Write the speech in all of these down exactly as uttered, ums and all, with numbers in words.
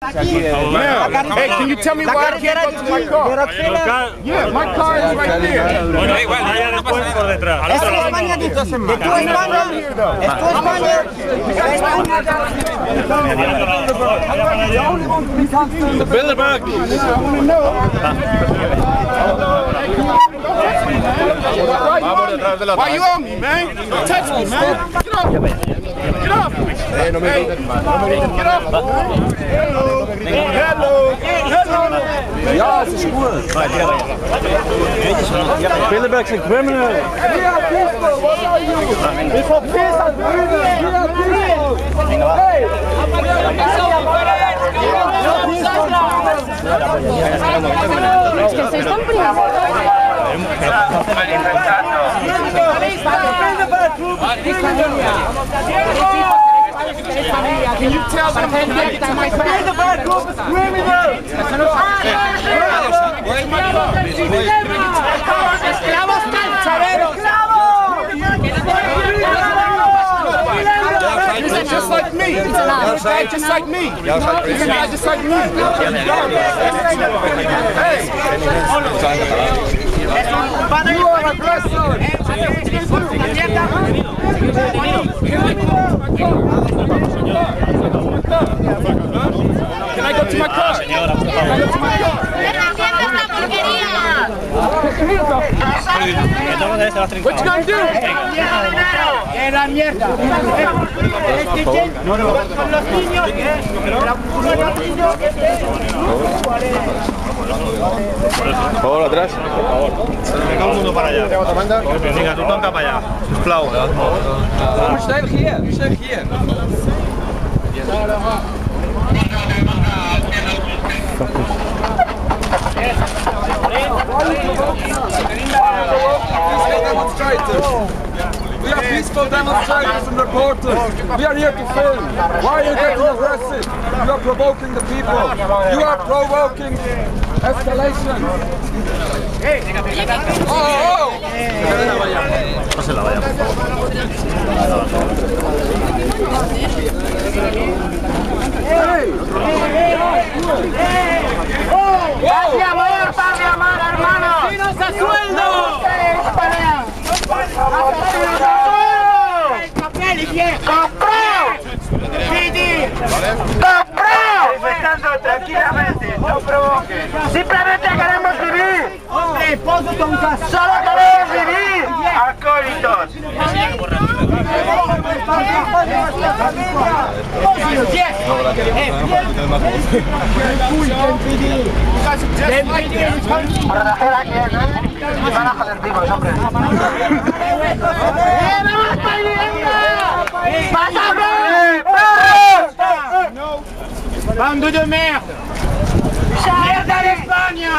Yeah. Hey, can you tell me why I can't go to my car? Yeah, my car is right there. Esto es España. Why you on me, man? Don't touch me, man. Get off. Get off. Hey, no me hey. Get off. Hello. Hello. Hello. Ja, het is goed. Bilderberg's een criminal. We are people. What are you? We for peace and freedom. We are people. Hey. Es que se están poniendo. Están Can you tell them to get to my friend? The bird group is criminal! Where's my car? Esclavos cancheros! Esclavos! Just like me! Just like me! Just like me! Hey! You are aggressor! Can I go to my car? Can I go to my car? What you gonna do? Era mierda. No, no. Con los niños. Por favor, atrás. Por favor. Venga, un mundo para allá. Venga, tú tonta para allá. Flau. Much time here. Much time here. We are peaceful demonstrators and reporters. We are here to film. Why are you getting aggressive? You are provoking the people. You are provoking escalation. Oh, oh. No se la vaya. Gracias, amor, padre, amar, hermano. ¡Y nos a sueldo! ¡El papel y bien! ¡Compró! Tranquilamente, no provoques. Simplemente queremos vivir. ¡Hombre, esposo, tonta! ¡Solo queremos vivir! ¡Acólitos! Me van a joder ricos, hombre. ¡Bande de merde! ¡Mierda de España!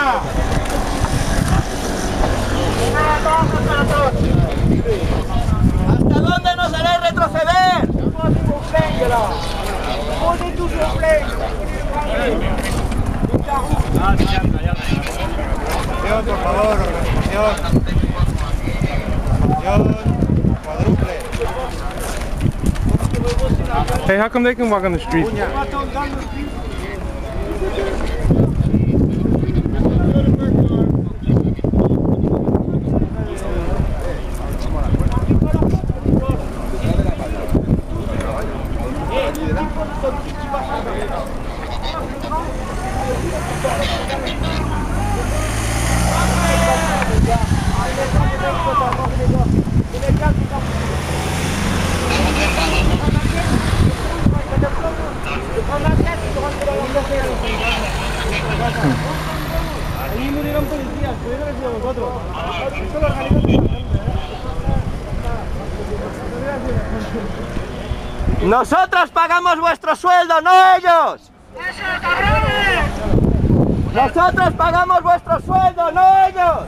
¿Hasta dónde nos haréis retroceder? Dios, por favor, organización. Dios, quadruple. Hey, how come they can walk on the street? Nosotros pagamos vuestro sueldo, no ellos. Nosotros pagamos vuestro sueldo, no ellos.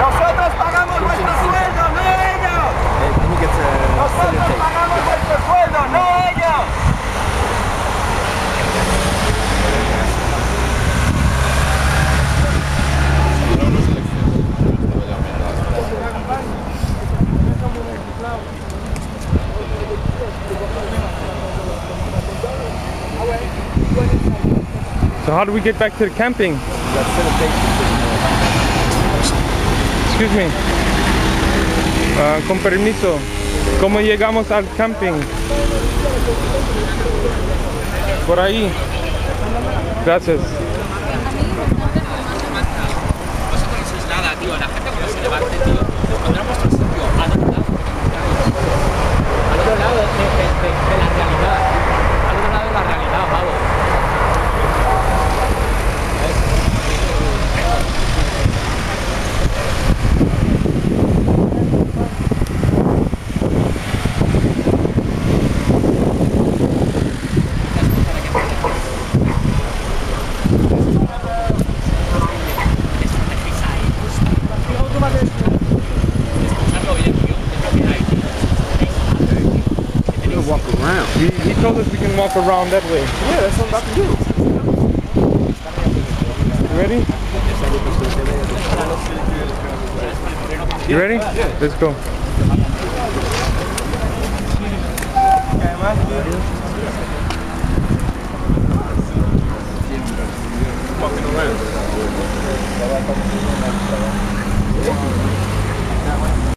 Nosotros pagamos vuestro sueldo, no ellos. Nosotros pagamos vuestro sueldo, no ellos. Wow. So how do we get back to the camping? Excuse me. Uh, con permiso. ¿Cómo llegamos al camping? Por ahí. Gracias. He, he told us we can walk around that way. Yeah, that's what I'm about to do. You ready? You ready? Yeah. Let's go. Walking around.